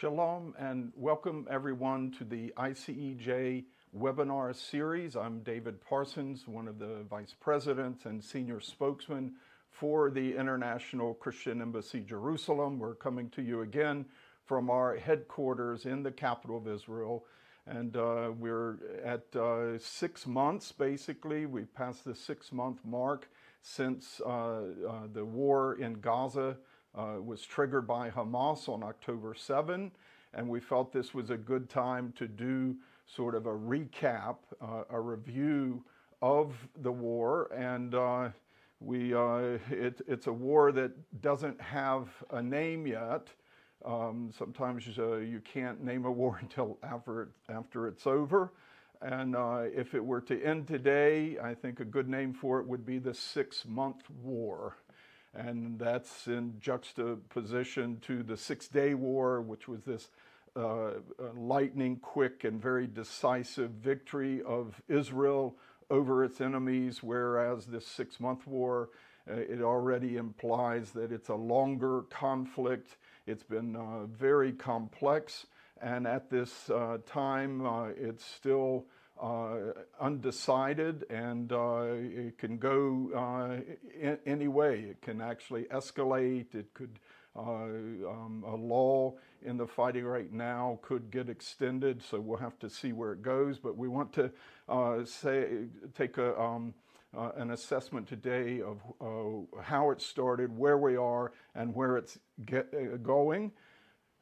Shalom and welcome everyone to the ICEJ webinar series. I'm David Parsons, one of the vice presidents and senior spokesman for the International Christian Embassy Jerusalem. We're coming to you again from our headquarters in the capital of Israel. And we're at 6 months, basically. We've passed the 6-month mark since the war in Gaza was triggered by Hamas on October 7, and we felt this was a good time to do sort of a recap, a review of the war. And it's a war that doesn't have a name yet. Sometimes you can't name a war until after it's over. And if it were to end today, I think a good name for it would be the 6-month war. And that's in juxtaposition to the Six-Day War, which was this lightning quick and very decisive victory of Israel over its enemies, whereas this 6-month war, it already implies that it's a longer conflict. It's been very complex, and at this time, it's still undecided, and it can go any way. It can actually escalate. It could, a lull in the fighting right now could get extended, so we'll have to see where it goes. But we want to take an assessment today of how it started, where we are, and where it's going.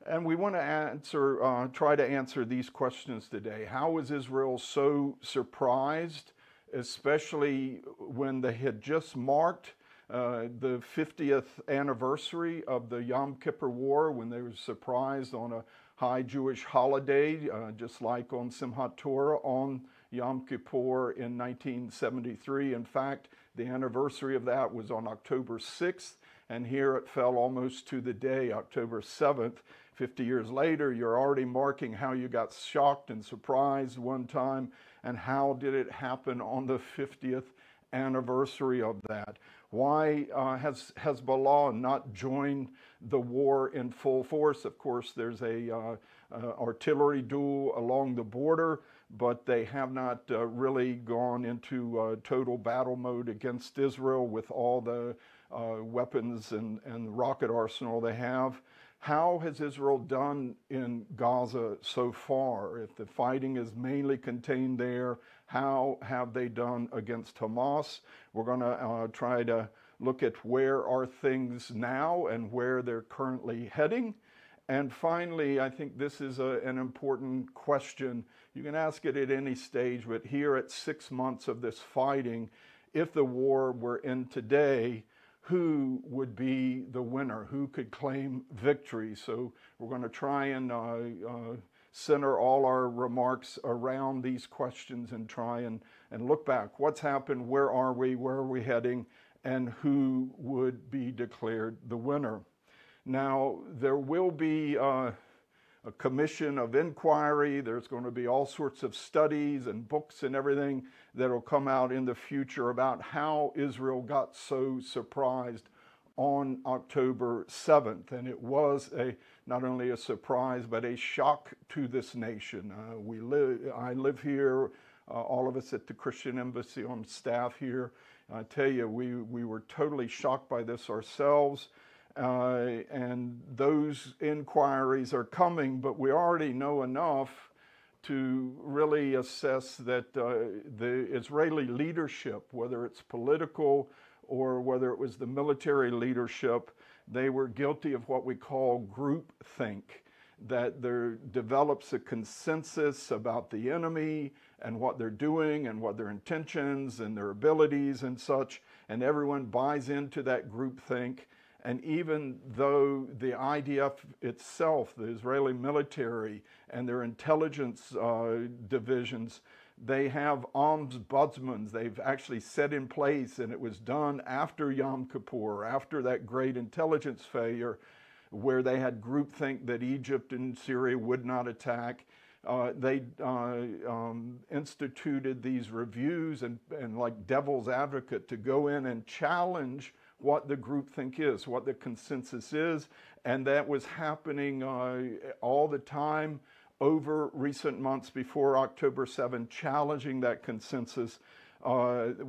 And we want to answer, try to answer these questions today. How was Israel so surprised, especially when they had just marked the 50th anniversary of the Yom Kippur War, when they were surprised on a high Jewish holiday, just like on Simchat Torah on Yom Kippur in 1973. In fact, the anniversary of that was on October 6th. And here it fell almost to the day, October 7th. 50 years later, you're already marking how you got shocked and surprised one time, and how did it happen on the 50th anniversary of that? Why has Hezbollah not joined the war in full force? Of course, there's a artillery duel along the border, but they have not really gone into total battle mode against Israel with all the weapons and rocket arsenal they have. How has Israel done in Gaza so far? If the fighting is mainly contained there, how have they done against Hamas? We're going to try to look at where are things now and where they're currently heading. And finally, I think this is an important question. You can ask it at any stage, but here at 6 months of this fighting, if the war were in today, who would be the winner? Who could claim victory? So we're going to try and center all our remarks around these questions and try and look back. What's happened? Where are we? Where are we heading? And who would be declared the winner? Now, there will be a commission of inquiry. There's going to be all sorts of studies and books and everything that will come out in the future about how Israel got so surprised on October 7th. And it was not only a surprise, but a shock to this nation. I live here, all of us at the Christian Embassy on staff here. I tell you, we were totally shocked by this ourselves. And those inquiries are coming, but we already know enough to really assess that the Israeli leadership, whether it's political or whether it was the military leadership, they were guilty of what we call groupthink, that there develops a consensus about the enemy and what they're doing and what their intentions and their abilities and such, and everyone buys into that groupthink. And even though the IDF itself, the Israeli military, and their intelligence divisions, they have ombudsmen they've actually set in place, and it was done after Yom Kippur, after that great intelligence failure, where they had groupthink that Egypt and Syria would not attack. They instituted these reviews and like devil's advocate to go in and challenge what the groupthink is, what the consensus is, and that was happening all the time over recent months before October 7, challenging that consensus,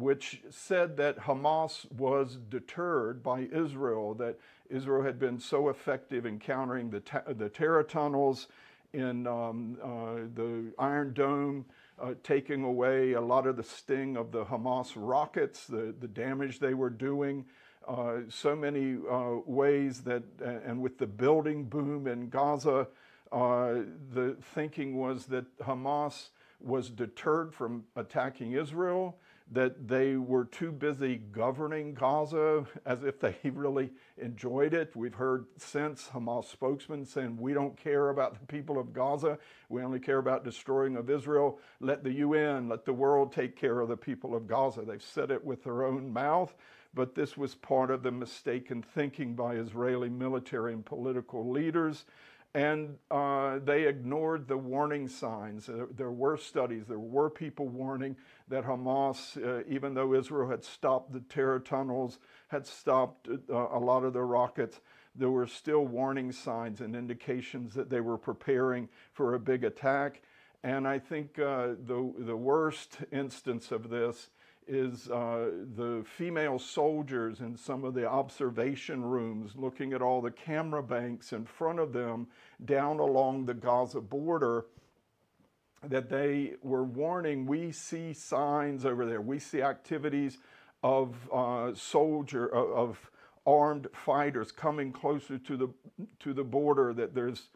which said that Hamas was deterred by Israel, that Israel had been so effective in countering the terror tunnels in the Iron Dome, taking away a lot of the sting of the Hamas rockets, the damage they were doing, so many ways that, and with the building boom in Gaza, the thinking was that Hamas was deterred from attacking Israel, that they were too busy governing Gaza as if they really enjoyed it. We've heard since Hamas spokesman saying, we don't care about the people of Gaza. We only care about destroying of Israel. Let the UN, let the world take care of the people of Gaza. They've said it with their own mouth, but this was part of the mistaken thinking by Israeli military and political leaders. And they ignored the warning signs. There were studies, there were people warning that Hamas, even though Israel had stopped the terror tunnels, had stopped a lot of the rockets, there were still warning signs and indications that they were preparing for a big attack. And I think the worst instance of this is the female soldiers in some of the observation rooms looking at all the camera banks in front of them down along the Gaza border, that they were warning, we see signs over there, we see activities of armed fighters coming closer to the border, that there's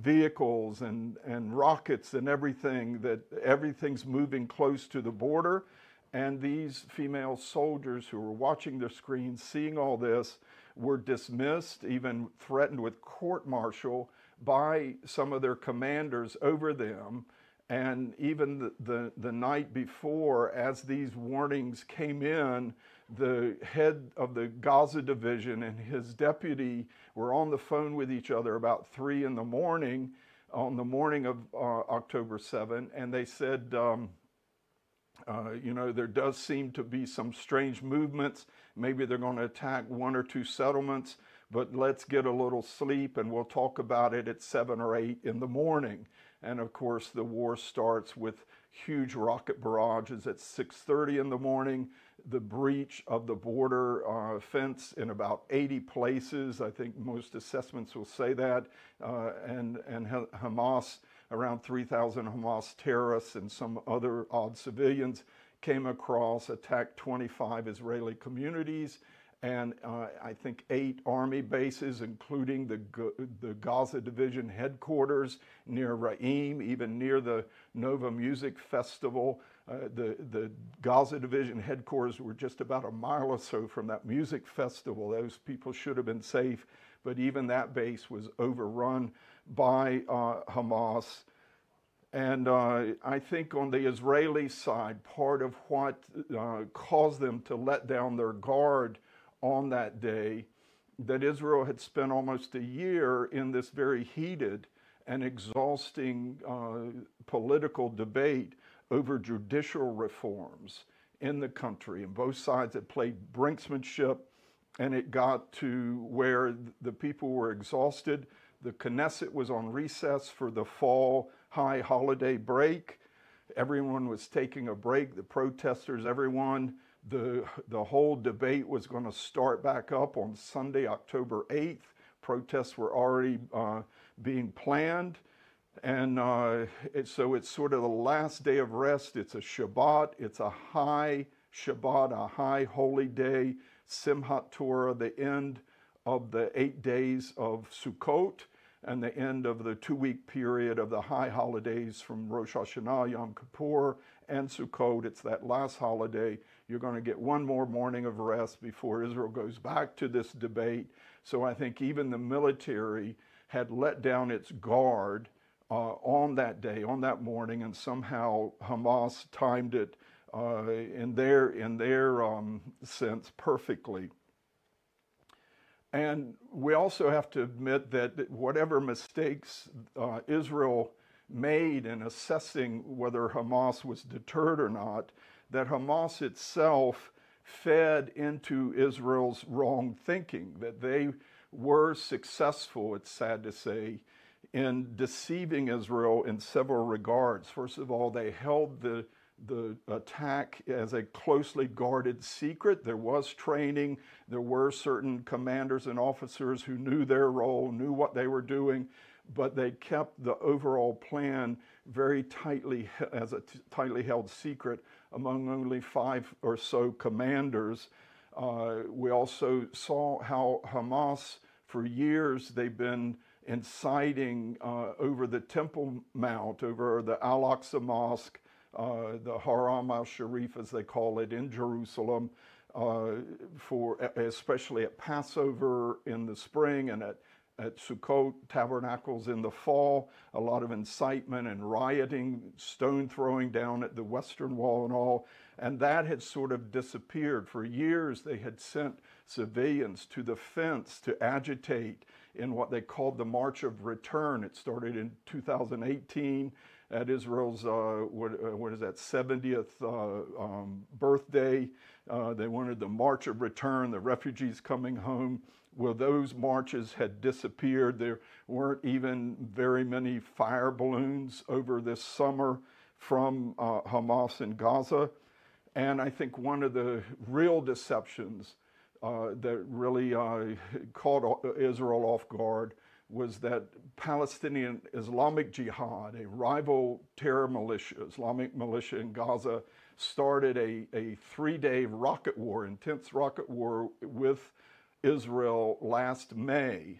vehicles and rockets and everything, that everything's moving close to the border. And these female soldiers who were watching their screens, seeing all this, were dismissed, even threatened with court-martial by some of their commanders over them. And even the night before, as these warnings came in, the head of the Gaza division and his deputy were on the phone with each other about 3 in the morning, on the morning of October 7, and they said, you know, there does seem to be some strange movements. Maybe they're going to attack 1 or 2 settlements, but let's get a little sleep and we'll talk about it at 7 or 8 in the morning. And of course, the war starts with huge rocket barrages at 6:30 in the morning, the breach of the border fence in about 80 places. I think most assessments will say that. And Hamas, around 3,000 Hamas terrorists and some other odd civilians came across, attacked 25 Israeli communities, and I think 8 army bases, including the Gaza Division headquarters near Ra'im, even near the Nova Music Festival. The Gaza Division headquarters were just about a mile or so from that music festival. Those people should have been safe, but even that base was overrun by Hamas. And I think on the Israeli side, part of what caused them to let down their guard on that day, that Israel had spent almost a year in this very heated and exhausting political debate over judicial reforms in the country. And both sides had played brinksmanship, and it got to where the people were exhausted. The Knesset was on recess for the fall high holiday break. Everyone was taking a break, the protesters, everyone. The whole debate was going to start back up on Sunday, October 8th. Protests were already being planned. And so it's sort of the last day of rest. It's a Shabbat. It's a high Shabbat, a high holy day, Simchat Torah, the end of the 8 days of Sukkot and the end of the 2-week period of the high holidays from Rosh Hashanah, Yom Kippur, and Sukkot. It's that last holiday. You're going to get one more morning of rest before Israel goes back to this debate. So I think even the military had let down its guard on that day, on that morning, and somehow Hamas timed it in their sense perfectly. And we also have to admit that whatever mistakes Israel made in assessing whether Hamas was deterred or not, that Hamas itself fed into Israel's wrong thinking, that they were successful, it's sad to say, in deceiving Israel in several regards. First of all, they held the attack as a closely guarded secret. There was training. There were certain commanders and officers who knew their role, knew what they were doing, but they kept the overall plan very tightly, as a tightly held secret among only 5 or so commanders. We also saw how Hamas, for years, they've been inciting over the Temple Mount, over the Al-Aqsa Mosque, the Haram al-Sharif, as they call it, in Jerusalem, for especially at Passover in the spring and at Sukkot tabernacles in the fall, a lot of incitement and rioting, stone throwing down at the Western Wall and all. And that had sort of disappeared. For years, they had sent civilians to the fence to agitate in what they called the March of Return. It started in 2018 at Israel's, 70th birthday. They wanted the March of Return, the refugees coming home. Well, those marches had disappeared. There weren't even very many fire balloons over this summer from Hamas in Gaza. And I think one of the real deceptions that really caught Israel off guard was that Palestinian Islamic Jihad, a rival terror militia, Islamic militia in Gaza, started a 3-day rocket war, intense rocket war with Israel last May.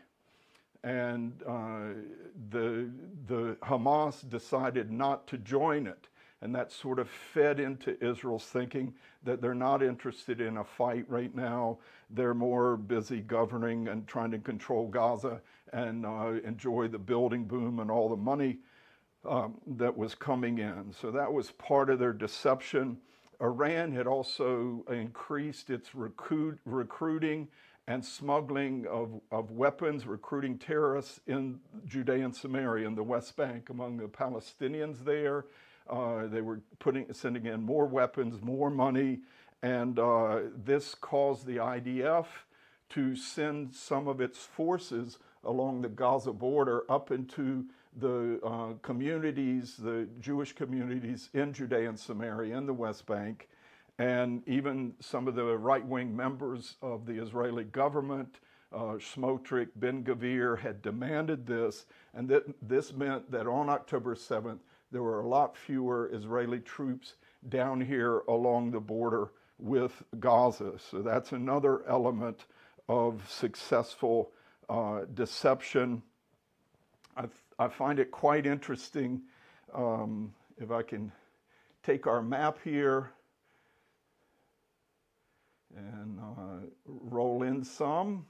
And the Hamas decided not to join it. And that sort of fed into Israel's thinking that they're not interested in a fight right now. They're more busy governing and trying to control Gaza and enjoy the building boom and all the money that was coming in. So that was part of their deception. Iran had also increased its recruiting and smuggling of weapons, recruiting terrorists in Judea and Samaria in the West Bank among the Palestinians there. They were sending in more weapons, more money, and this caused the IDF to send some of its forces along the Gaza border up into the communities, the Jewish communities in Judea and Samaria, in the West Bank, and even some of the right-wing members of the Israeli government, Smotrich, Ben-Gavir, had demanded this, and this meant that on October 7th, there were a lot fewer Israeli troops down here along the border with Gaza. So that's another element of successful deception. I find it quite interesting, if I can take our map here and roll in some,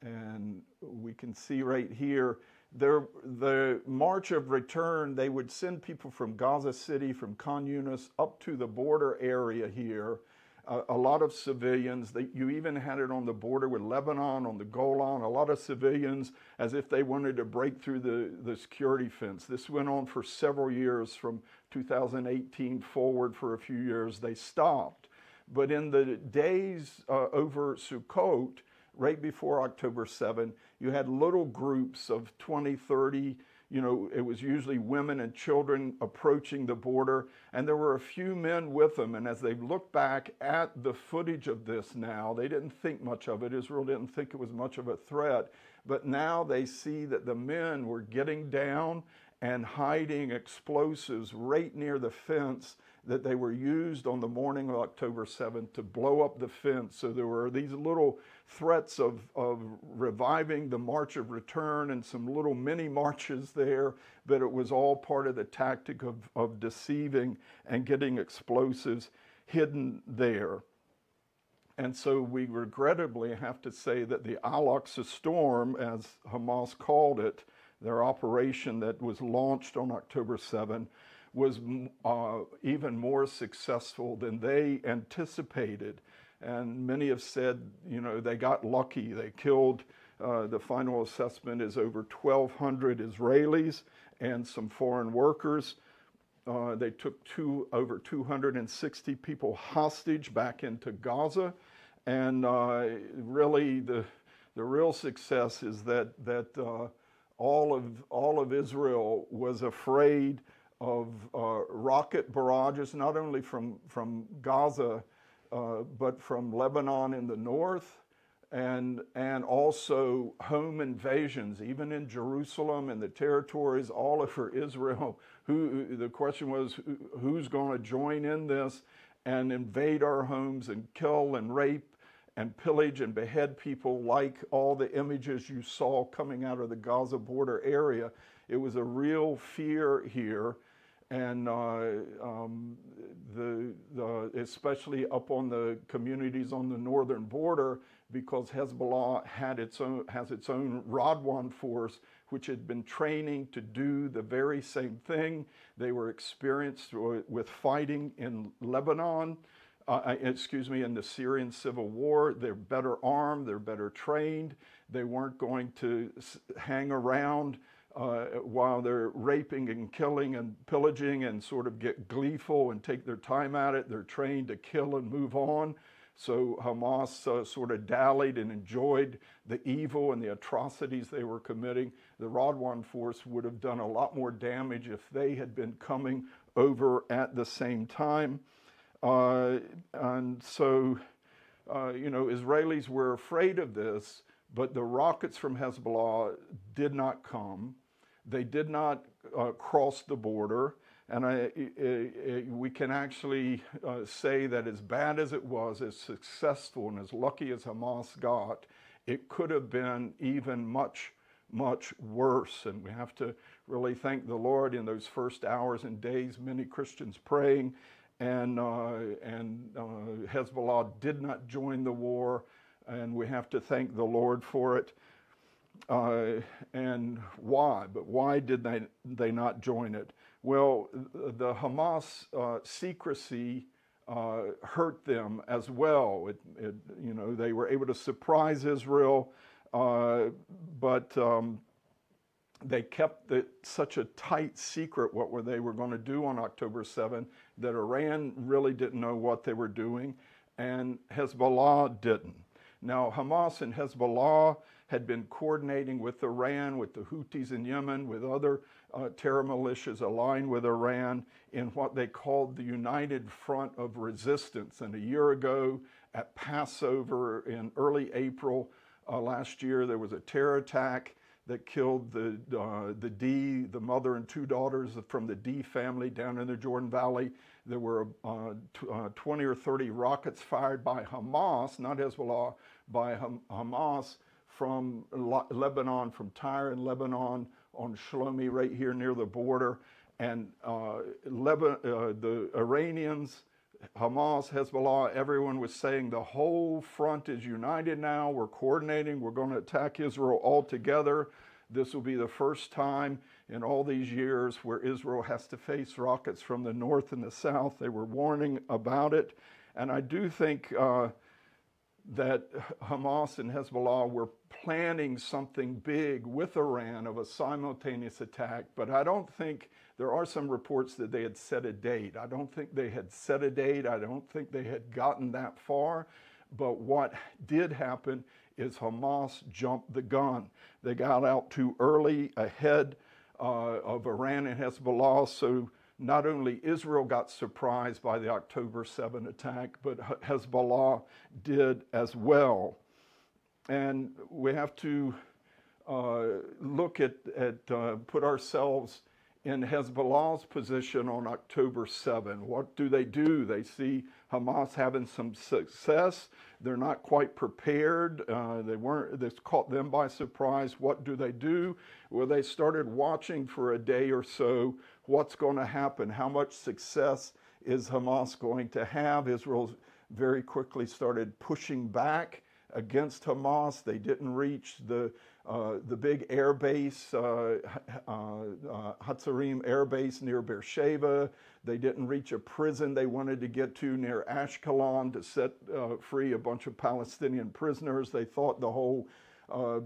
and we can see right here, the March of Return, they would send people from Gaza City, from Khan Yunis, up to the border area here. A lot of civilians. You even had it on the border with Lebanon, on the Golan, a lot of civilians, as if they wanted to break through the security fence. This went on for several years, from 2018 forward for a few years. They stopped. But in the days over Sukkot, right before October 7, you had little groups of 20, 30, it was usually women and children approaching the border, and there were a few men with them. And as they looked back at the footage of this now, they didn't think much of it. Israel didn't think it was much of a threat. But now they see that the men were getting down and hiding explosives right near the fence that they were used on the morning of October 7th to blow up the fence. So there were these little threats of reviving the March of Return and some little mini marches there, but it was all part of the tactic of deceiving and getting explosives hidden there. And so we regrettably have to say that the Al-Aqsa Storm, as Hamas called it, their operation that was launched on October 7th, was even more successful than they anticipated. And many have said, they got lucky. They killed, the final assessment is over 1,200 Israelis and some foreign workers. They took over 260 people hostage back into Gaza. And really, the real success is that all of Israel was afraid of rocket barrages, not only from Gaza, but from Lebanon in the north, and also home invasions, even in Jerusalem and the territories all over Israel. The question was, who's going to join in this and invade our homes and kill and rape and pillage and behead people like all the images you saw coming out of the Gaza border area? It was a real fear here, and especially up on the communities on the northern border, because Hezbollah has its own Radwan force, which had been training to do the very same thing. They were experienced with fighting in Lebanon, in the Syrian civil war. They're better armed, they're better trained. They weren't going to hang around while they're raping and killing and pillaging and sort of get gleeful and take their time at it. They're trained to kill and move on. So Hamas sort of dallied and enjoyed the evil and the atrocities they were committing. The Radwan force would have done a lot more damage if they had been coming over at the same time. And so, Israelis were afraid of this, but the rockets from Hezbollah did not come. They did not cross the border, and we can actually say that as bad as it was, as successful and as lucky as Hamas got, it could have been even much, much worse. And we have to really thank the Lord in those first hours and days, many Christians praying, and Hezbollah did not join the war, and we have to thank the Lord for it. And why? But why did they not join it? Well, the Hamas secrecy hurt them as well. They were able to surprise Israel, but they kept such a tight secret what they were going to do on October 7th that Iran really didn't know what they were doing, and Hezbollah didn't. Now, Hamas and Hezbollah had been coordinating with Iran, with the Houthis in Yemen, with other terror militias aligned with Iran in what they called the United Front of Resistance. And a year ago at Passover in early April last year, there was a terror attack that killed the mother and two daughters from the D family down in the Jordan Valley. There were 20 or 30 rockets fired by Hamas, not Hezbollah, by Hamas from Lebanon, from Tyre and Lebanon on Shlomi, right here near the border. And the Iranians, Hamas, Hezbollah, everyone was saying the whole front is united now. We're coordinating. We're going to attack Israel altogether. This will be the first time in all these years where Israel has to face rockets from the north and the south. They were warning about it. And I do think that Hamas and Hezbollah were planning something big with Iran of a simultaneous attack, but I don't think, there are some reports that they had set a date. I don't think they had set a date. I don't think they had gotten that far. But what did happen is Hamas jumped the gun. They got out too early, ahead of Iran and Hezbollah. So not only Israel got surprised by the October 7 attack, but Hezbollah did as well. And we have to look at put ourselves in Hezbollah's position on October 7. What do? They see Hamas having some success. They're not quite prepared. This caught them by surprise. What do? Well, they started watching for a day or so what's going to happen. How much success is Hamas going to have? Israel very quickly started pushing back against Hamas. They didn't reach the big air base, Hatzarim air base near Beersheba. They didn't reach a prison they wanted to get to near Ashkelon to set free a bunch of Palestinian prisoners. They thought all the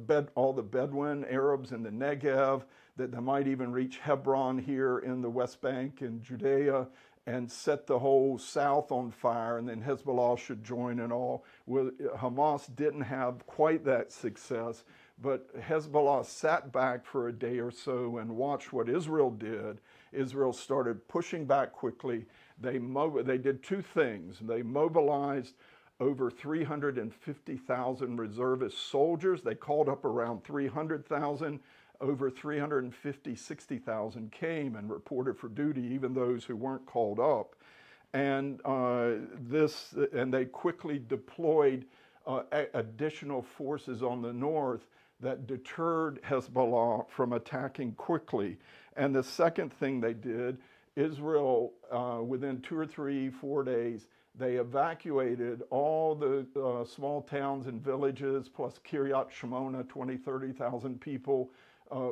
Bedouin Arabs in the Negev. that they might even reach Hebron here in the West Bank and Judea and set the whole south on fire, and then Hezbollah should join and all. Well, Hamas didn't have quite that success, but Hezbollah sat back for a day or so and watched what Israel did. Israel started pushing back quickly. They did two things. They mobilized over 350,000 reservist soldiers. They called up around 300,000. Over 360,000 came and reported for duty, even those who weren't called up. And they quickly deployed additional forces on the north that deterred Hezbollah from attacking quickly. And the second thing they did, Israel, within 2 or 3, 4 days, they evacuated all the small towns and villages, plus Kiryat Shmona, 20, 30,000 people,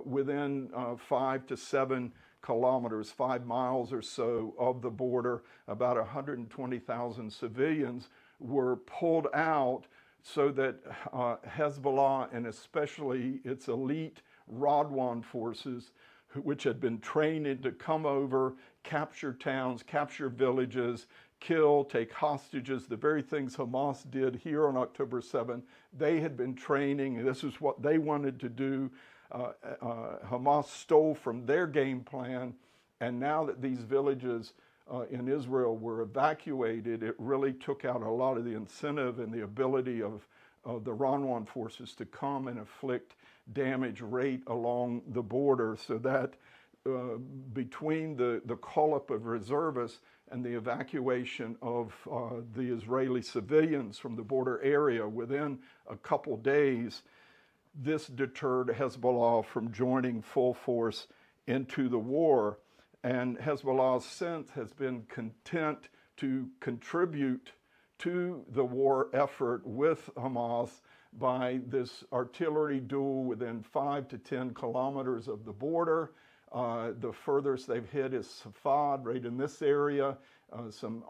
within 5 to 7 kilometers, 5 miles or so of the border. About 120,000 civilians were pulled out so that Hezbollah, and especially its elite Radwan forces, which had been trained to come over, capture towns, capture villages, kill, take hostages, the very things Hamas did here on October 7th, they had been training, and this is what they wanted to do. Hamas stole from their game plan, and now that these villages in Israel were evacuated, it really took out a lot of the incentive and the ability of the Radwan forces to come and inflict damage rate along the border, so that between the call-up of reservists and the evacuation of the Israeli civilians from the border area within a couple days, this deterred Hezbollah from joining full force into the war. And Hezbollah since has been content to contribute to the war effort with Hamas by this artillery duel within 5 to 10 kilometers of the border. The furthest they've hit is Safad, right in this area, some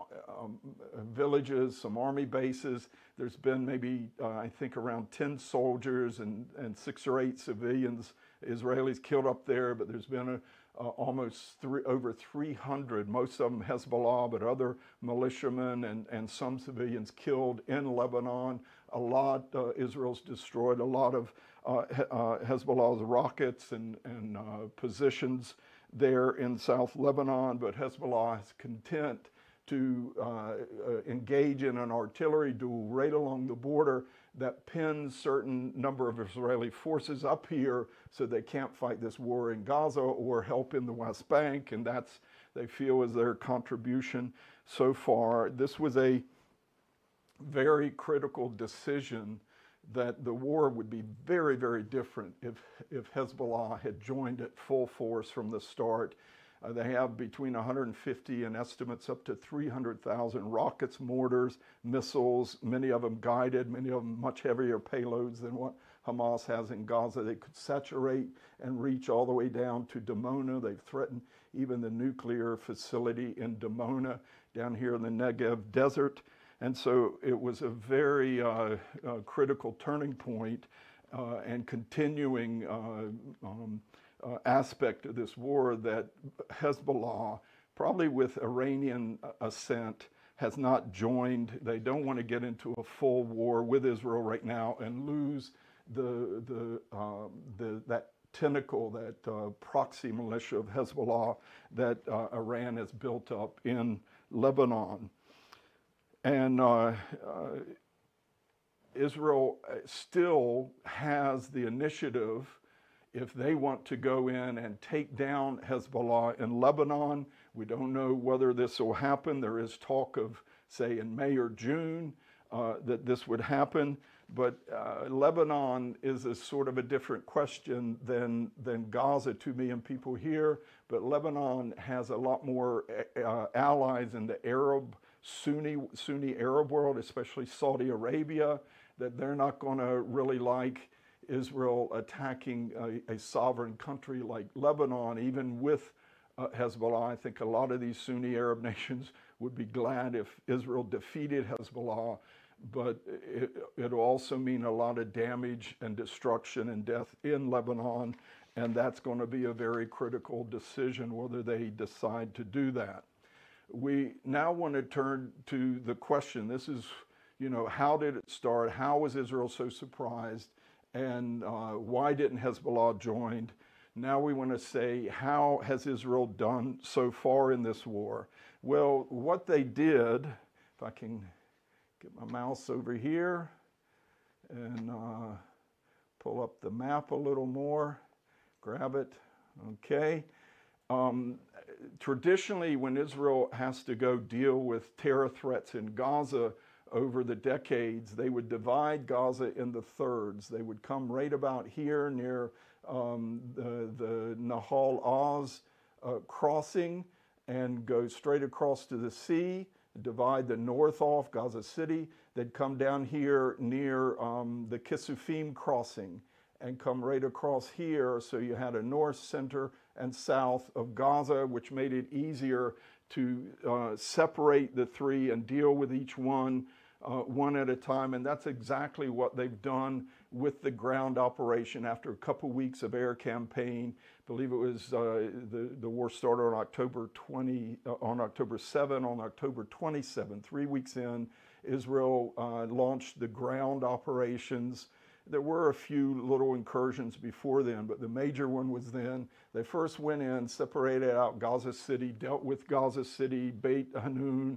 villages, some army bases. There's been maybe, I think, around 10 soldiers and 6 or 8 civilians, Israelis killed up there, but there's been over 300, most of them Hezbollah, but other militiamen and some civilians killed in Lebanon. A lot, Israel's destroyed a lot of Hezbollah's rockets and positions there in South Lebanon, but Hezbollah is content to engage in an artillery duel right along the border that pins certain number of Israeli forces up here so they can't fight this war in Gaza or help in the West Bank, and that's, they feel, is their contribution so far. This was a very critical decision that the war would be very, very different if Hezbollah had joined at full force from the start. They have between 150 and estimates up to 300,000 rockets, mortars, missiles, many of them guided, many of them much heavier payloads than what Hamas has in Gaza. They could saturate and reach all the way down to Dimona. They've threatened even the nuclear facility in Dimona down here in the Negev desert. And so it was a very critical turning point and continuing aspect of this war that Hezbollah, probably with Iranian assent, has not joined. They don't want to get into a full war with Israel right now and lose that tentacle, that proxy militia of Hezbollah that Iran has built up in Lebanon. And Israel still has the initiative if they want to go in and take down Hezbollah in Lebanon. We don't know whether this will happen. There is talk of, say, in May or June that this would happen. But Lebanon is a sort of a different question than Gaza, 2 million people here. But Lebanon has a lot more allies in the Arab Sunni Arab world, especially Saudi Arabia, that they're not going to really like Israel attacking a sovereign country like Lebanon, even with Hezbollah. I think a lot of these Sunni Arab nations would be glad if Israel defeated Hezbollah, but it'll also mean a lot of damage and destruction and death in Lebanon And that's going to be a very critical decision whether they decide to do that. We now want to turn to the question. This is, you know, how did it start? How was Israel so surprised? And why didn't Hezbollah join? Now we want to say, how has Israel done so far in this war? Well, what they did, if I can get my mouse over here and pull up the map a little more, grab it, okay. Traditionally, when Israel has to go deal with terror threats in Gaza over the decades, they would divide Gaza into thirds. They would come right about here near the Nahal Oz crossing and go straight across to the sea, divide the north off, Gaza City. They'd come down here near the Kisufim crossing and come right across here. So you had a north, center, and south of Gaza, which made it easier to separate the three and deal with each one, one at a time. And that's exactly what they've done with the ground operation after a couple weeks of air campaign. I believe it was the war started on October 7, on October 27, 3 weeks in, Israel launched the ground operations. There were a few little incursions before then, but the major one was then. They first went in, separated out Gaza City, dealt with Gaza City, Beit Hanun,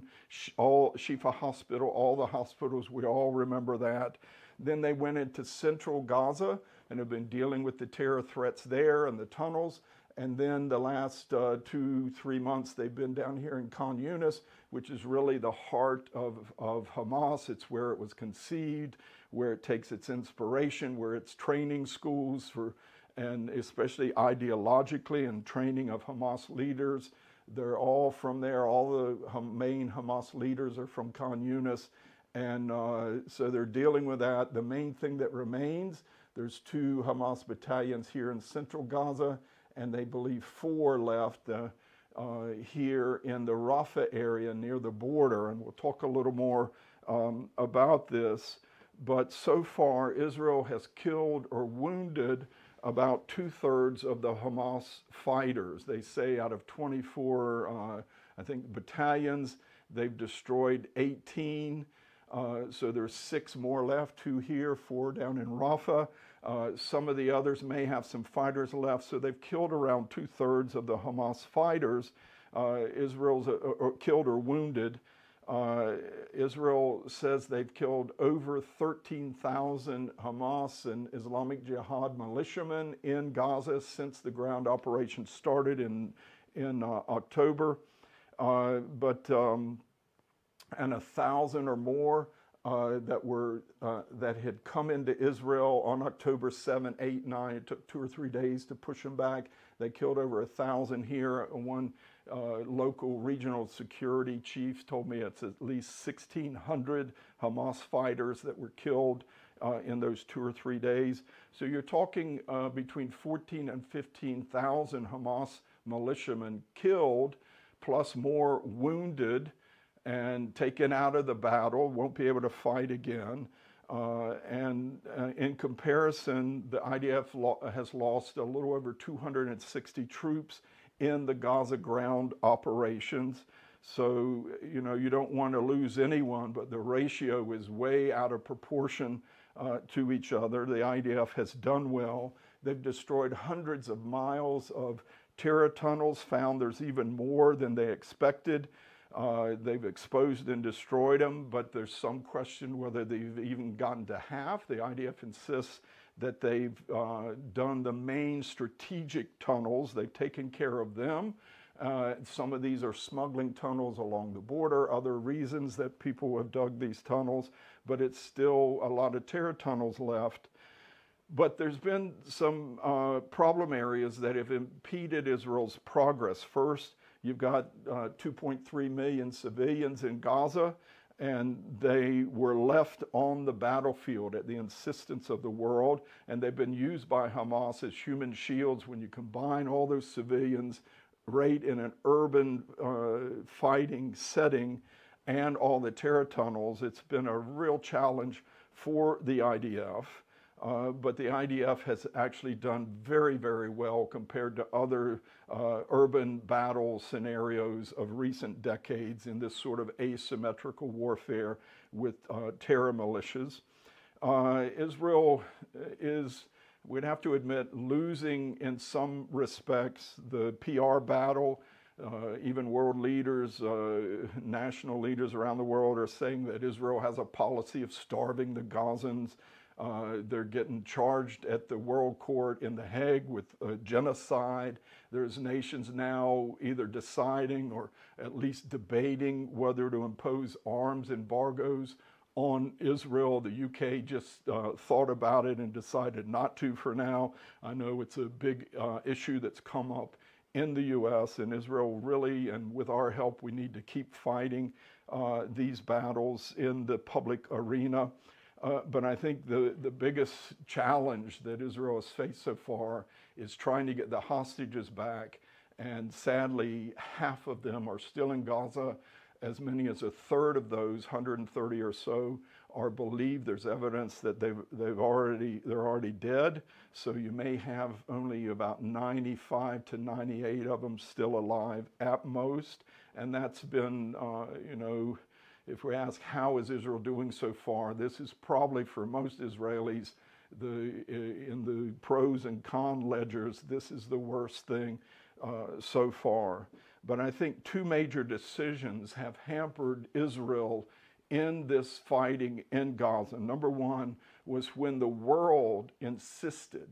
all Shifa Hospital, all the hospitals, we all remember that. Then they went into central Gaza and have been dealing with the terror threats there and the tunnels. And then the last 2-3 months, they've been down here in Khan Yunis, which is really the heart of Hamas. It's where it was conceived, where it takes its inspiration, where it's training schools for, and especially ideologically and training of Hamas leaders. They're all from there. All the main Hamas leaders are from Khan Yunis. And so they're dealing with that. The main thing that remains, there's 2 Hamas battalions here in central Gaza, and they believe 4 left here in the Rafah area near the border. And we'll talk a little more about this. But so far, Israel has killed or wounded about 2/3 of the Hamas fighters. They say out of 24, I think, battalions, they've destroyed 18. So there's 6 more left, 2 here, 4 down in Rafah. Some of the others may have some fighters left. So they've killed around 2/3 of the Hamas fighters. Israel's killed or wounded. Israel says they've killed over 13,000 Hamas and Islamic Jihad militiamen in Gaza since the ground operation started in October. And 1,000 or more that had come into Israel on October 7, 8, 9. It took 2 or 3 days to push them back. They killed over 1,000 here. One local regional security chief told me it's at least 1,600 Hamas fighters that were killed in those 2 or 3 days. So you're talking between 14,000 and 15,000 Hamas militiamen killed, plus more wounded and taken out of the battle, won't be able to fight again. In comparison, the IDF has lost a little over 260 troops in the Gaza ground operations. So, you know, you don't want to lose anyone, but the ratio is way out of proportion to each other. The IDF has done well. They've destroyed hundreds of miles of terror tunnels, found there's even more than they expected. They've exposed and destroyed them, but there's some question whether they've even gotten to half. The IDF insists that they've done the main strategic tunnels. They've taken care of them. Some of these are smuggling tunnels along the border, other reasons that people have dug these tunnels, but it's still a lot of terror tunnels left. But there's been some problem areas that have impeded Israel's progress. First, you've got 2.3 million civilians in Gaza, and they were left on the battlefield at the insistence of the world, and they've been used by Hamas as human shields. When you combine all those civilians right in an urban fighting setting and all the terror tunnels, it's been a real challenge for the IDF. But the IDF has actually done very, very well compared to other urban battle scenarios of recent decades in this sort of asymmetrical warfare with terror militias. Israel is, we'd have to admit, losing in some respects the PR battle. Even world leaders, national leaders around the world are saying that Israel has a policy of starving the Gazans. They're getting charged at the World Court in The Hague with genocide. There's nations now either deciding or at least debating whether to impose arms embargoes on Israel. The UK just thought about it and decided not to for now. I know it's a big issue that's come up in the U.S. and Israel really, and with our help, we need to keep fighting these battles in the public arena. But I think the biggest challenge that Israel has faced so far is trying to get the hostages back. And sadly, half of them are still in Gaza. As many as a third of those, 130 or so, are believed. There's evidence that they're already dead. So you may have only about 95 to 98 of them still alive at most. And that's been, you know, if we ask how is Israel doing so far, this is probably for most Israelis, in the pros and con ledgers, this is the worst thing so far. But I think two major decisions have hampered Israel in this fighting in Gaza. Number one was when the world insisted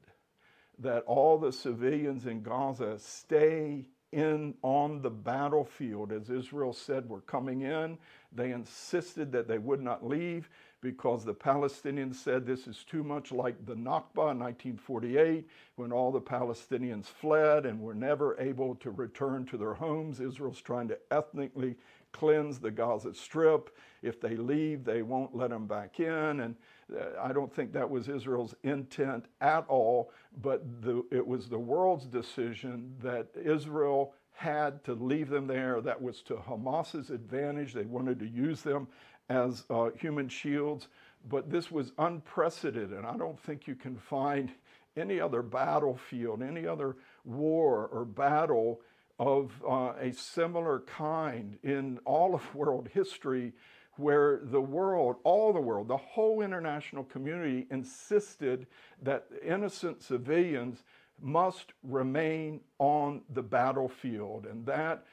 that all the civilians in Gaza stay in on the battlefield. As Israel said, we're coming in. They insisted that they would not leave because the Palestinians said this is too much like the Nakba in 1948 when all the Palestinians fled and were never able to return to their homes. Israel's trying to ethnically cleanse the Gaza Strip. If they leave, they won't let them back in. And I don't think that was Israel's intent at all, but it was the world's decision that Israel had to leave them there. That was to Hamas's advantage. They wanted to use them as human shields, but this was unprecedented. And I don't think you can find any other battlefield, any other war or battle of a similar kind in all of world history, where the world, all the world, the whole international community insisted that innocent civilians must remain on the battlefield. And that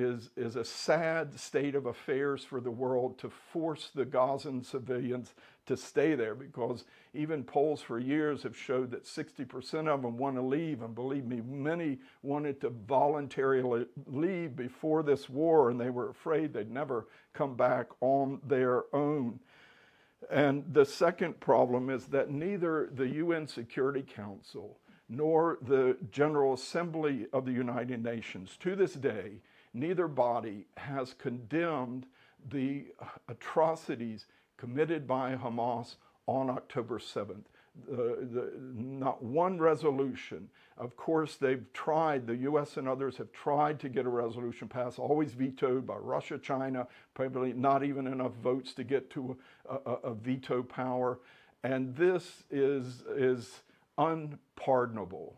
is a sad state of affairs for the world to force the Gazan civilians to stay there, because even polls for years have showed that 60% of them want to leave. And believe me, many wanted to voluntarily leave before this war, and they were afraid they'd never come back on their own. And the second problem is that neither the UN Security Council nor the General Assembly of the United Nations, to this day, neither body has condemned the atrocities committed by Hamas on October 7th. Not one resolution. Of course, they've tried, the U.S. and others have tried to get a resolution passed, always vetoed by Russia, China, probably not even enough votes to get to a veto power. And this is unpardonable.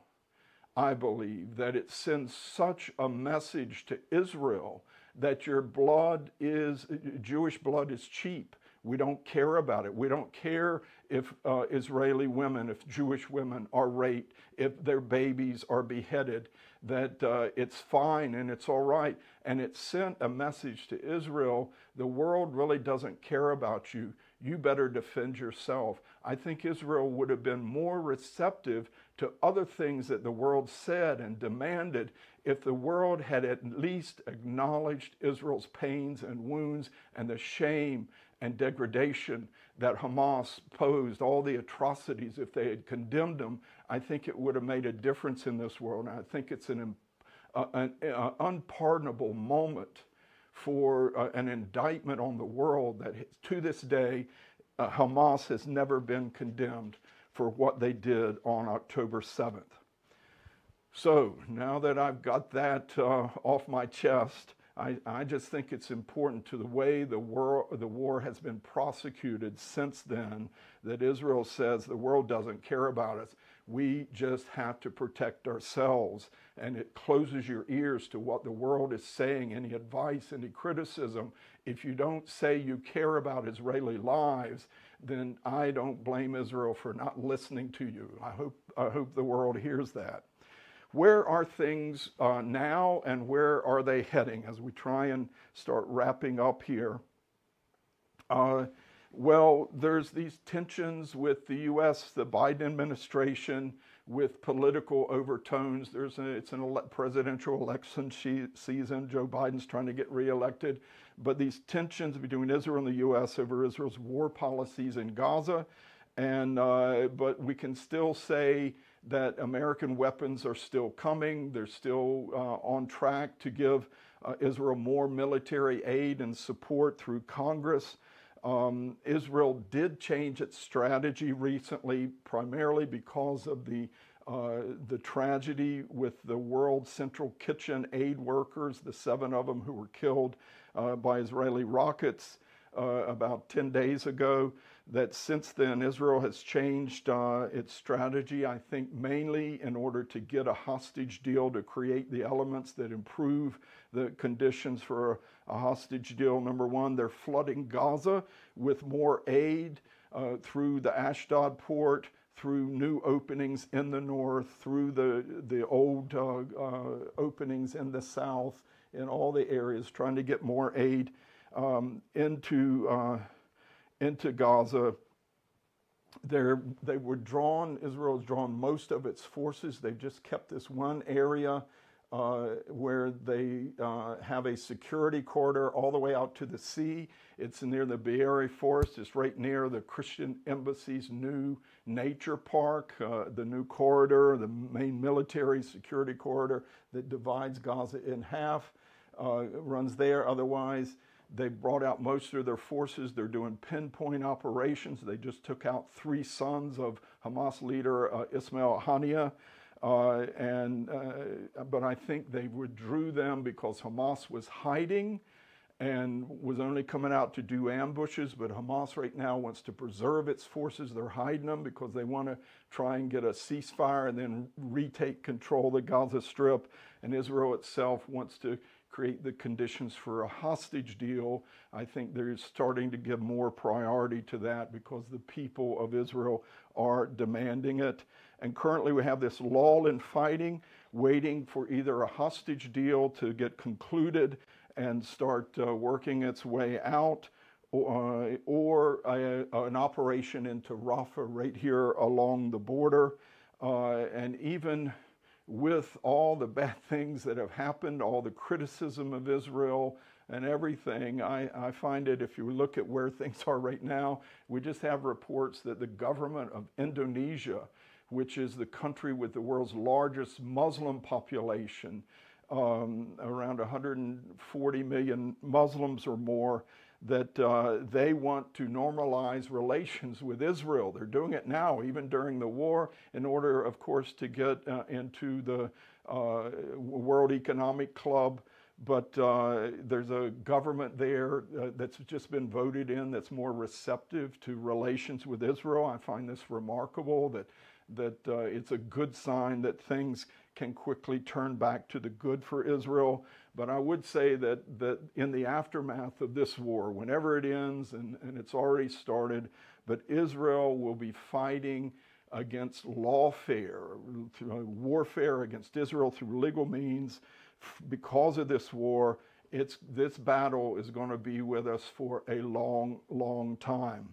I believe that it sends such a message to Israel that your blood is, Jewish blood is cheap. We don't care about it. We don't care if Israeli women, if Jewish women are raped, if their babies are beheaded, that it's fine and it's all right. And it sent a message to Israel, the world really doesn't care about you. You better defend yourself. I think Israel would have been more receptive to other things that the world said and demanded if the world had at least acknowledged Israel's pains and wounds and the shame and degradation that Hamas posed, all the atrocities. If they had condemned them, I think it would have made a difference in this world. And I think it's an unpardonable moment for an indictment on the world that to this day, Hamas has never been condemned for what they did on October 7th. So now that I've got that off my chest, I just think it's important to the way the war has been prosecuted since then, that Israel says the world doesn't care about us. We just have to protect ourselves, and it closes your ears to what the world is saying, any advice, any criticism. If you don't say you care about Israeli lives, then I don't blame Israel for not listening to you. I hope the world hears that. Where are things now, and where are they heading as we try and start wrapping up here? Well, there's these tensions with the U.S., the Biden administration, with political overtones. It's an presidential election season. Joe Biden's trying to get reelected. But these tensions between Israel and the U.S. over Israel's war policies in Gaza. But we can still say that American weapons are still coming. They're still on track to give Israel more military aid and support through Congress. Israel did change its strategy recently, primarily because of the tragedy with the World Central Kitchen aid workers, the 7 of them who were killed by Israeli rockets about 10 days ago. That since then, Israel has changed its strategy, I think mainly in order to get a hostage deal, to create the elements that improve the conditions for a hostage deal. Number one, they're flooding Gaza with more aid through the Ashdod port, through new openings in the north, through the old openings in the south, in all the areas, trying to get more aid into Gaza. Israel has drawn most of its forces. They've just kept this one area where they have a security corridor all the way out to the sea. It's near the Be'eri Forest. It's right near the Christian Embassy's new nature park, the new corridor, the main military security corridor that divides Gaza in half, runs there. Otherwise, they brought out most of their forces. They're doing pinpoint operations. They just took out 3 sons of Hamas leader Ismail Haniyeh. But I think they withdrew them because Hamas was hiding and was only coming out to do ambushes. But Hamas right now wants to preserve its forces. They're hiding them because they want to try and get a ceasefire and then retake control of the Gaza Strip. And Israel itself wants to create the conditions for a hostage deal. I think they're starting to give more priority to that because the people of Israel are demanding it. And currently we have this lull in fighting, waiting for either a hostage deal to get concluded and start working its way out, or an operation into Rafah right here along the border. And even with all the bad things that have happened, all the criticism of Israel and everything, I find it, if you look at where things are right now, we just have reports that the government of Indonesia, which is the country with the world's largest Muslim population, around 140 million Muslims or more, that they want to normalize relations with Israel. They're doing it now, even during the war, in order, of course, to get into the World Economic Club. But there's a government there that's just been voted in that's more receptive to relations with Israel. I find this remarkable, that it's a good sign that things can quickly turn back to the good for Israel. But I would say that in the aftermath of this war, whenever it ends, and it's already started, but Israel will be fighting against lawfare, warfare against Israel through legal means. Because of this war, this battle is going to be with us for a long, long time.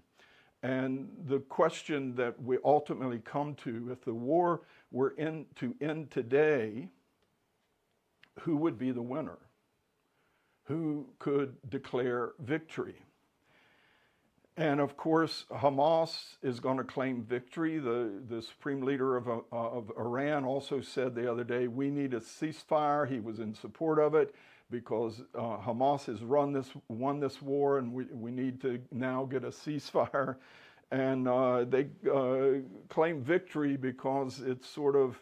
And the question that we ultimately come to, if the war were to end today, who would be the winner? Who could declare victory? And of course, Hamas is going to claim victory. The supreme leader of Iran also said the other day, we need a ceasefire. He was in support of it because Hamas has won this war, and we need to now get a ceasefire. And they claim victory because it's sort of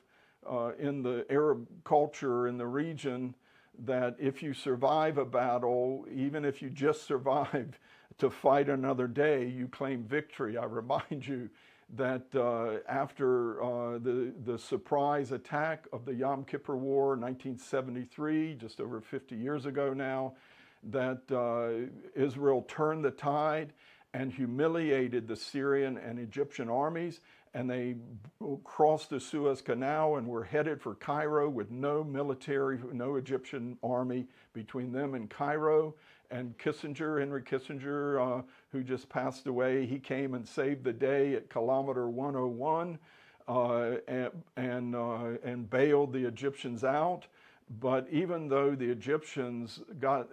in the Arab culture in the region, that if you survive a battle, even if you just survive to fight another day, you claim victory. I remind you that after the surprise attack of the Yom Kippur War in 1973, just over 50 years ago now, that Israel turned the tide and humiliated the Syrian and Egyptian armies, and they crossed the Suez Canal and were headed for Cairo with no military, no Egyptian army between them and Cairo. And Kissinger, Henry Kissinger, who just passed away, he came and saved the day at kilometer 101 and bailed the Egyptians out. But even though the Egyptians got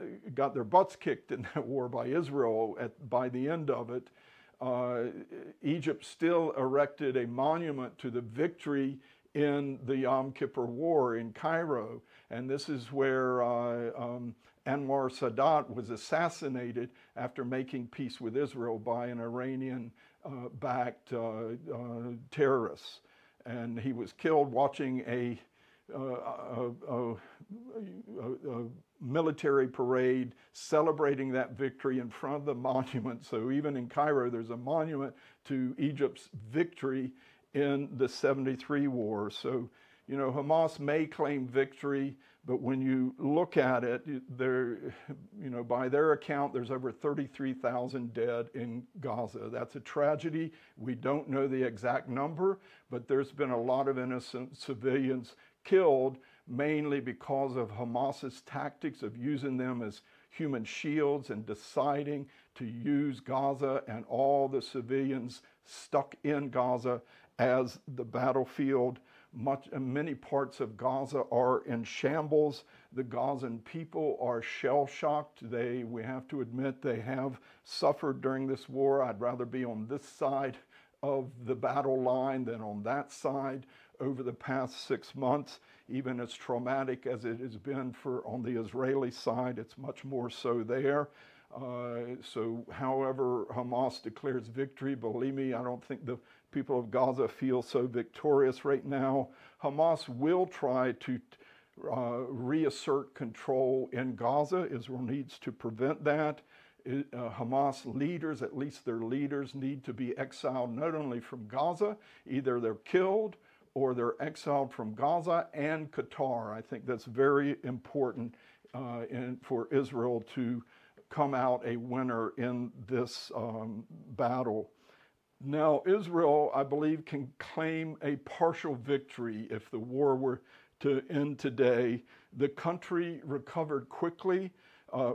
their butts kicked in that war by Israel by the end of it, Egypt still erected a monument to the victory in the Yom Kippur War in Cairo. And this is where Anwar Sadat was assassinated after making peace with Israel by an Iranian-backed terrorist. And he was killed watching a military parade celebrating that victory in front of the monument. So even in Cairo, there's a monument to Egypt's victory in the 73 war. So, you know, Hamas may claim victory, but when you look at it, you know, by their account, there's over 33,000 dead in Gaza. That's a tragedy. We don't know the exact number, but there's been a lot of innocent civilians killed, mainly because of Hamas's tactics of using them as human shields and deciding to use Gaza and all the civilians stuck in Gaza as the battlefield. Many parts of Gaza are in shambles. The Gazan people are shell-shocked. We have to admit they have suffered during this war. I'd rather be on this side of the battle line than on that side over the past 6 months. Even as traumatic as it has been on the Israeli side, it's much more so there. So however Hamas declares victory, believe me, I don't think the people of Gaza feel so victorious right now. Hamas will try to reassert control in Gaza. Israel needs to prevent that. Hamas leaders, at least their leaders, need to be exiled not only from Gaza, either they're killed or they're exiled from Gaza and Qatar. I think that's very important for Israel to come out a winner in this battle. Now, Israel, I believe, can claim a partial victory if the war were to end today. The country recovered quickly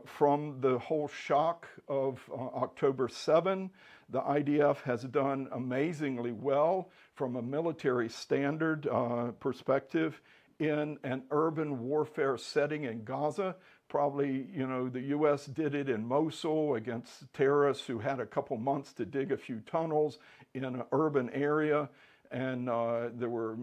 from the whole shock of October 7. The IDF has done amazingly well from a military standard perspective in an urban warfare setting in Gaza. Probably, you know, the U.S. did it in Mosul against terrorists who had a couple months to dig a few tunnels in an urban area. And there were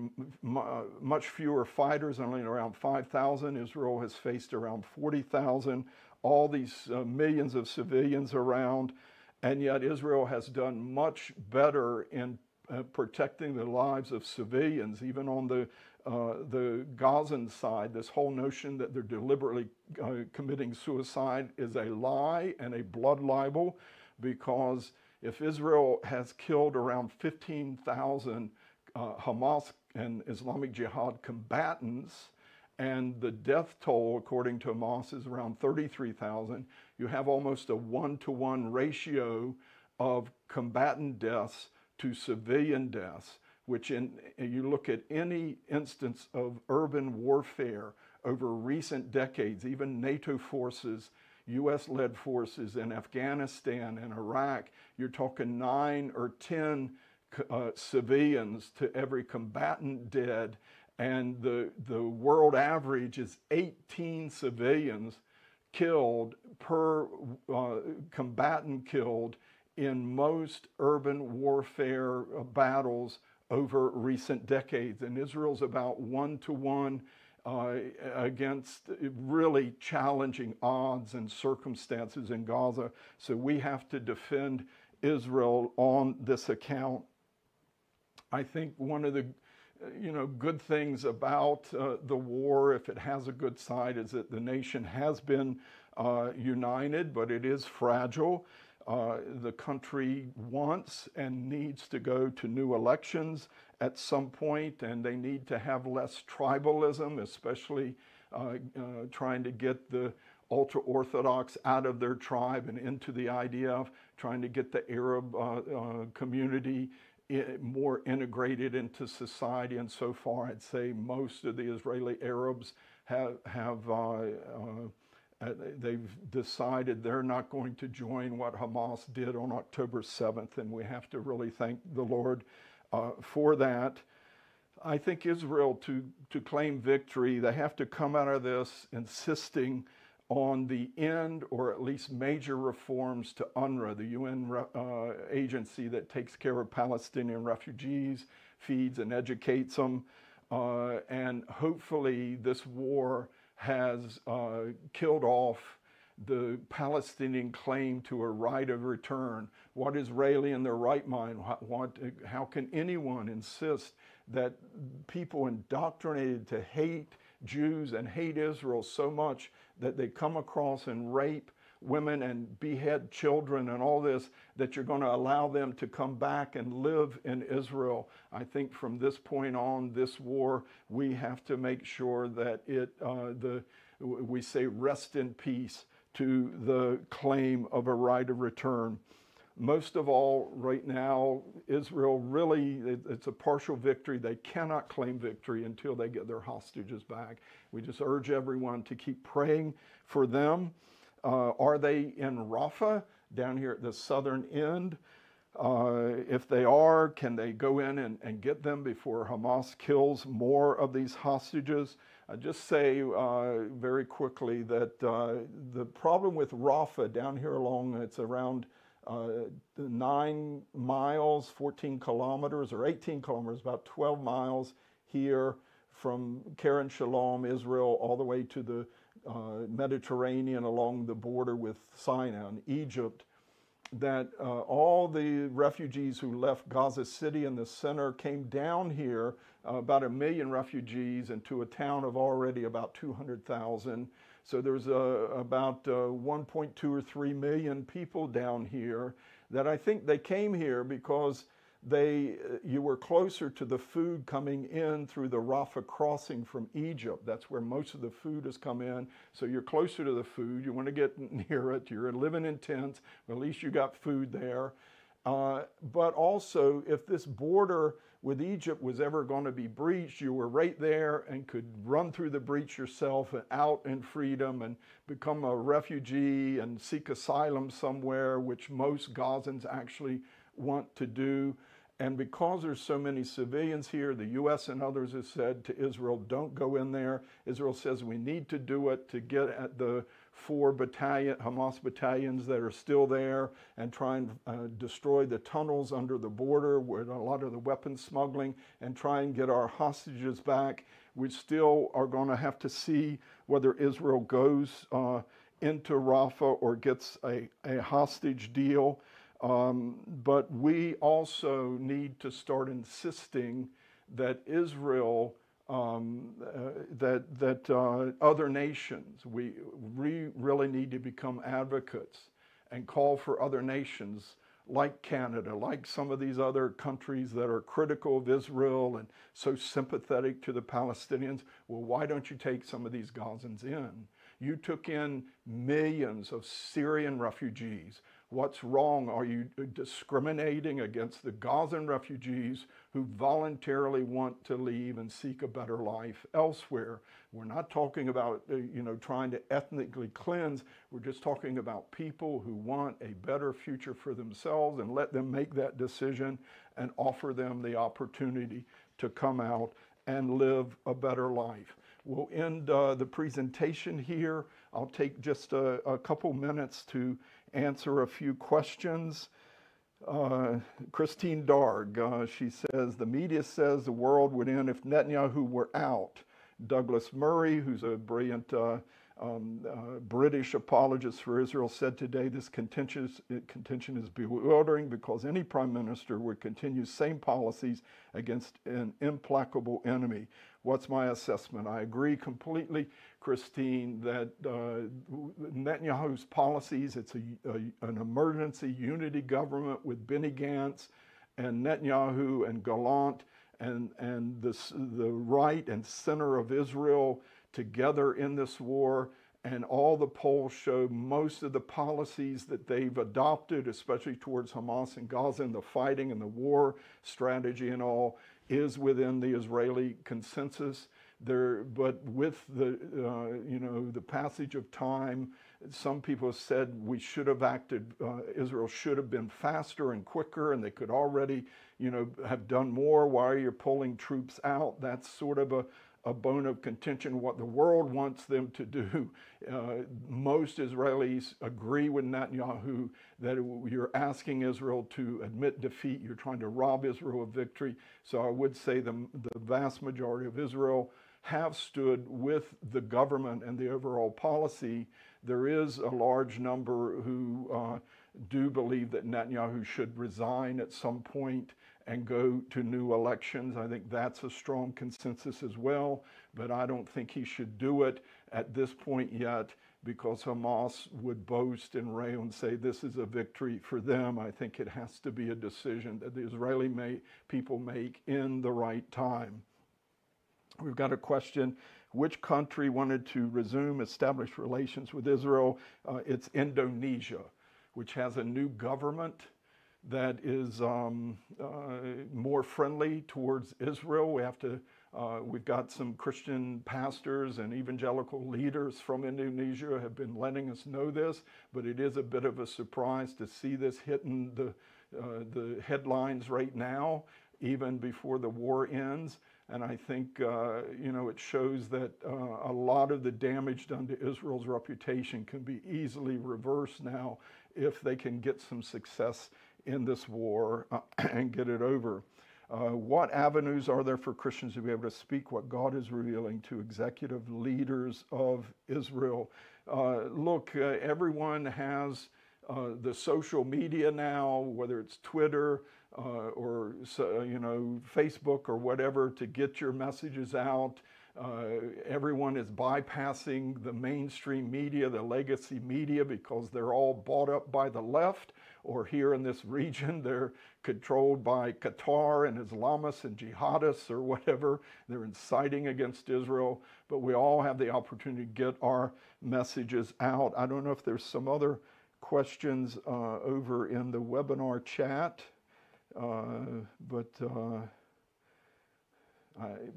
much fewer fighters, only around 5,000. Israel has faced around 40,000. All these millions of civilians around. And yet Israel has done much better in protecting the lives of civilians, even on the Gazan side. This whole notion that they're deliberately committing suicide is a lie and a blood libel, because if Israel has killed around 15,000 Hamas and Islamic Jihad combatants, and the death toll, according to Hamas, is around 33,000, you have almost a one-to-one ratio of combatant deaths to civilian deaths, which you look at any instance of urban warfare over recent decades, even NATO forces, U.S.-led forces in Afghanistan and Iraq, you're talking 9 or 10 civilians to every combatant dead, and the world average is 18 civilians killed per combatant killed in most urban warfare battles over recent decades. And Israel's about one-to-one against really challenging odds and circumstances in Gaza. So we have to defend Israel on this account. I think one of the you know, good things about the war, if it has a good side, is that the nation has been united, but it is fragile. The country wants and needs to go to new elections at some point, and they need to have less tribalism, especially trying to get the ultra-Orthodox out of their tribe and into the idea of trying to get the Arab community more integrated into society. And so far, I'd say most of the Israeli Arabs they've decided they're not going to join what Hamas did on October 7th, and we have to really thank the Lord for that. I think Israel, to claim victory, they have to come out of this insisting on the end, or at least major reforms to UNRWA, the UN agency that takes care of Palestinian refugees, feeds and educates them. And hopefully this war has killed off the Palestinian claim to a right of return. What Israeli in their right mind, how can anyone insist that people indoctrinated to hate Jews and hate Israel so much that they come across and rape women and behead children and all this, that you're going to allow them to come back and live in Israel? I think from this point on, this war, we have to make sure that we say rest in peace to the claim of a right of return. Most of all, right now, Israel really, it's a partial victory. They cannot claim victory until they get their hostages back. We just urge everyone to keep praying for them. Are they in Rafah, down here at the southern end? If they are, can they go in and get them before Hamas kills more of these hostages? I just say very quickly that the problem with Rafah down here along, it's around 9 miles, 14 kilometers, or 18 kilometers, about 12 miles here from Keren Shalom, Israel, all the way to the Mediterranean along the border with Sinai and Egypt, that all the refugees who left Gaza City in the center came down here, about 1 million refugees, into a town of already about 200,000. So there's about 1.2 or 3 million people down here that I think they came here because you were closer to the food coming in through the Rafah crossing from Egypt. That's where most of the food has come in. So you're closer to the food. You want to get near it. You're living in tents. At least you got food there. But also, if this border with Egypt was ever going to be breached, you were right there and could run through the breach yourself and out in freedom and become a refugee and seek asylum somewhere, which most Gazans actually want to do. And because there's so many civilians here, the U.S. and others have said to Israel, don't go in there. Israel says we need to do it to get at the 4 Hamas battalions that are still there and try and destroy the tunnels under the border with a lot of the weapons smuggling and try and get our hostages back. We still are going to have to see whether Israel goes into Rafah or gets a hostage deal. But we also need to start insisting that Israel, other nations, we really need to become advocates and call for other nations like Canada, like some of these other countries that are critical of Israel and so sympathetic to the Palestinians. Well, why don't you take some of these Gazans in? You took in millions of Syrian refugees. What's wrong? Are you discriminating against the Gazan refugees who voluntarily want to leave and seek a better life elsewhere? We're not talking about, you know, trying to ethnically cleanse. We're just talking about people who want a better future for themselves, and let them make that decision and offer them the opportunity to come out and live a better life. We'll end the presentation here. I'll take just a couple minutes to answer a few questions. Christine Darg, she says, the media says the world would end if Netanyahu were out. Douglas Murray, who's a brilliant British apologists for Israel said today this contention is bewildering because any prime minister would continue same policies against an implacable enemy. What's my assessment? I agree completely, Christine, that Netanyahu's policies, it's an emergency unity government with Benny Gantz and Netanyahu and Gallant and the right and center of Israel together in this war, and all the polls show most of the policies that they've adopted, especially towards Hamas and Gaza and the fighting and the war strategy and all, is within the Israeli consensus. But with the the passage of time, some people have said we should have acted. Israel should have been faster and quicker, and they could already have done more. Why are you pulling troops out? That's sort of a bone of contention, what the world wants them to do. Most Israelis agree with Netanyahu that you're asking Israel to admit defeat, you're trying to rob Israel of victory. So I would say the vast majority of Israel have stood with the government and the overall policy. There is a large number who do believe that Netanyahu should resign at some point and go to new elections. I think that's a strong consensus as well, but I don't think he should do it at this point yet because Hamas would boast and rail and say this is a victory for them. I think it has to be a decision that the Israeli people make in the right time. We've got a question. Which country wanted to resume established relations with Israel? It's Indonesia, which has a new government that is more friendly towards Israel. We've got some Christian pastors and evangelical leaders from Indonesia have been letting us know this, but it is a bit of a surprise to see this hitting the headlines right now, even before the war ends. And I think it shows that a lot of the damage done to Israel's reputation can be easily reversed now if they can get some success in this war and get it over. What avenues are there for Christians to be able to speak what God is revealing to executive leaders of Israel? Everyone has the social media now, whether it's Twitter or Facebook or whatever, to get your messages out. Everyone is bypassing the mainstream media, the legacy media, because they're all bought up by the left, or here in this region, they're controlled by Qatar and Islamists and jihadists or whatever. They're inciting against Israel, but we all have the opportunity to get our messages out. I don't know if there's some other questions over in the webinar chat,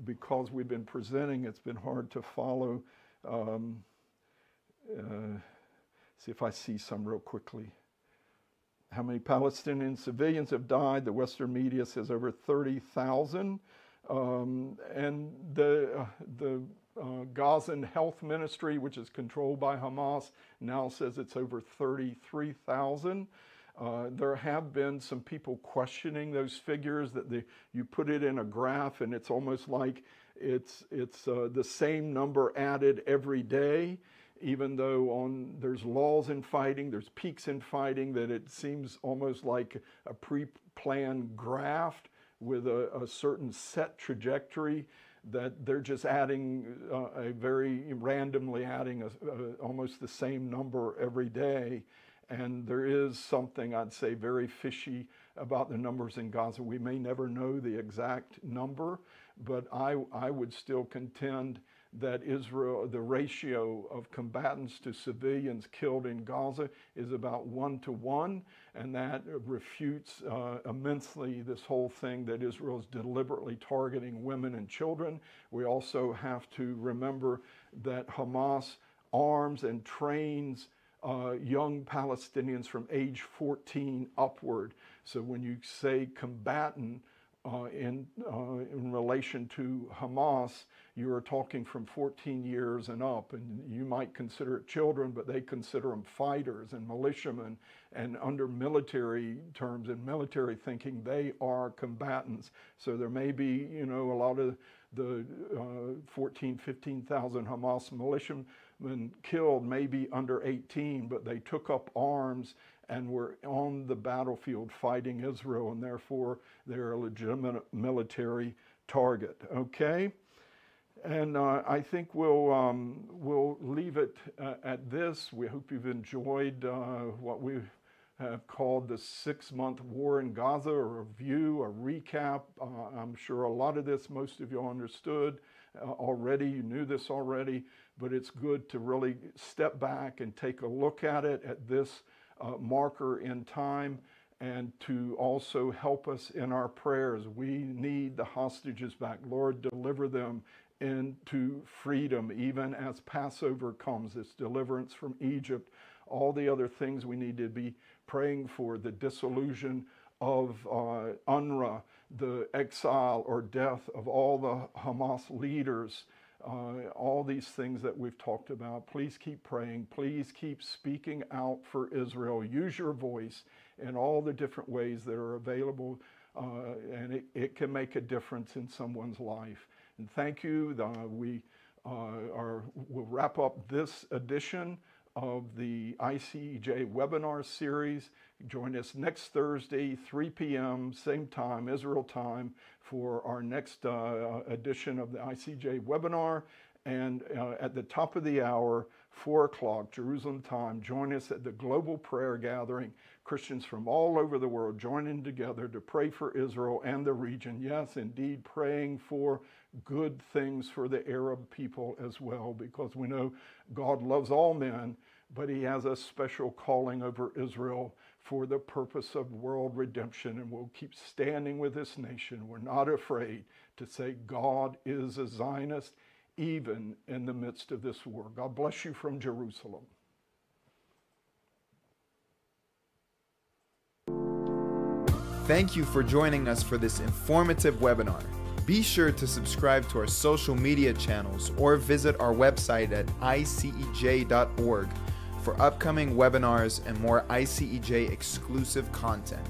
because we've been presenting, it's been hard to follow. See if I see some real quickly. How many Palestinian civilians have died? The Western media says over 30,000. And the Gazan Health Ministry, which is controlled by Hamas, now says it's over 33,000. There have been some people questioning those figures, that you put it in a graph and it's almost like it's the same number added every day, even though there's laws in fighting, there's peaks in fighting, that it seems almost like a pre-planned graph with a certain set trajectory, that they're just adding randomly adding almost the same number every day. And there is something, I'd say, very fishy about the numbers in Gaza. We may never know the exact number, but I would still contend that Israel, the ratio of combatants to civilians killed in Gaza is about 1:1, and that refutes immensely this whole thing that Israel is deliberately targeting women and children. We also have to remember that Hamas arms and trains young Palestinians from age 14 upward. So when you say combatant in relation to Hamas, you are talking from 14 years and up, and you might consider it children, but they consider them fighters and militiamen, and under military terms and military thinking, they are combatants. So there may be, a lot of the 14,000, 15,000 Hamas militiamen been killed, maybe under 18, but they took up arms and were on the battlefield fighting Israel, and therefore they're a legitimate military target. Okay? And I think we'll leave it at this. We hope you've enjoyed what we have called the six-month war in Gaza, a review, a recap. I'm sure a lot of this, most of you understood already. You knew this already, but it's good to really step back and take a look at it at this marker in time, and to also help us in our prayers. We need the hostages back. Lord, deliver them into freedom, even as Passover comes, this deliverance from Egypt, all the other things we need to be praying for, the dissolution of UNRWA, the exile or death of all the Hamas leaders, all these things that we've talked about. Please keep praying. Please keep speaking out for Israel. Use your voice in all the different ways that are available, and it can make a difference in someone's life. And thank you. We'll wrap up this edition of the ICJ webinar series. Join us next Thursday, 3 p.m., same time, Israel time, for our next edition of the ICJ webinar. And at the top of the hour, 4 o'clock Jerusalem time, join us at the global prayer gathering. Christians from all over the world joining together to pray for Israel and the region. Yes, indeed, praying for good things for the Arab people as well, because we know God loves all men, but he has a special calling over Israel for the purpose of world redemption. And we'll keep standing with this nation. We're not afraid to say God is a Zionist, even in the midst of this war. God bless you from Jerusalem. Thank you for joining us for this informative webinar. Be sure to subscribe to our social media channels or visit our website at icej.org for upcoming webinars and more ICEJ exclusive content.